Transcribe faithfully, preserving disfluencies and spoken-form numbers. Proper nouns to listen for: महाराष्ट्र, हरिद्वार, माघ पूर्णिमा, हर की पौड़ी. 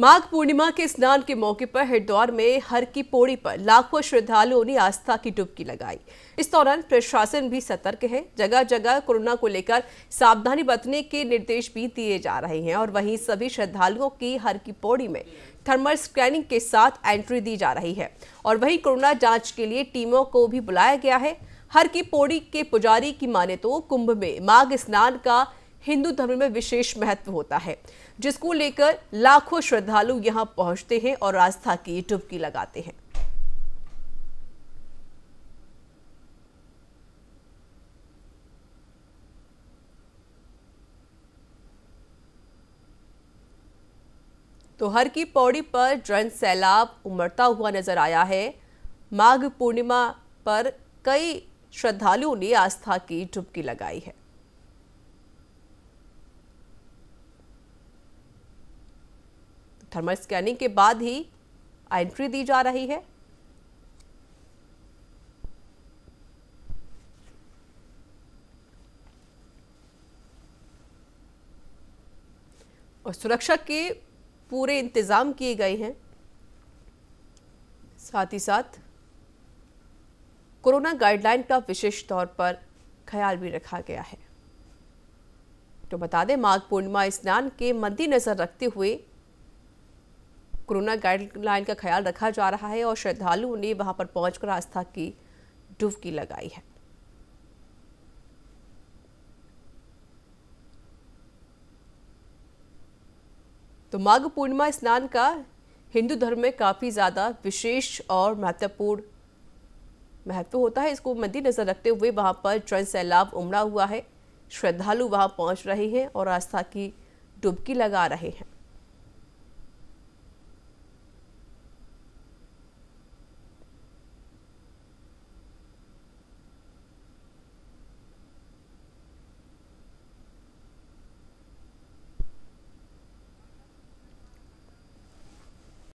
माघ पूर्णिमा के स्नान के मौके पर हरिद्वार में हर की पौड़ी पर लाखों श्रद्धालुओं ने आस्था की डुबकी लगाई। इस दौरान प्रशासन भी सतर्क है। जगह जगह कोरोना को लेकर सावधानी बरतने के निर्देश भी दिए जा रहे हैं और वहीं सभी श्रद्धालुओं की हर की पौड़ी में थर्मल स्कैनिंग के साथ एंट्री दी जा रही है और वहीं कोरोना जाँच के लिए टीमों को भी बुलाया गया है। हर की पौड़ी के पुजारी की माने तो कुंभ में माघ स्नान का हिंदू धर्म में विशेष महत्व होता है, जिसको लेकर लाखों श्रद्धालु यहां पहुंचते हैं और आस्था की डुबकी लगाते हैं। तो हर की पौड़ी पर जन सैलाब उमड़ता हुआ नजर आया है। माघ पूर्णिमा पर कई श्रद्धालुओं ने आस्था की डुबकी लगाई है। थर्मल स्कैनिंग के बाद ही एंट्री दी जा रही है। और सुरक्षा के पूरे इंतजाम किए गए हैं। साथ ही साथ कोरोना गाइडलाइन का विशेष तौर पर ख्याल भी रखा गया है। तो बता दें, माघ पूर्णिमा स्नान के मद्देनजर रखते हुए कोरोना गाइडलाइन का ख्याल रखा जा रहा है और श्रद्धालुओं ने वहां पर पहुंचकर आस्था की डुबकी लगाई है। तो माघ पूर्णिमा स्नान का हिंदू धर्म में काफी ज्यादा विशेष और महत्वपूर्ण महत्व होता है। इसको मद्देनजर रखते हुए वहां पर जन सैलाब उमड़ा हुआ है। श्रद्धालु वहां पहुंच रहे हैं और आस्था की डुबकी लगा रहे हैं।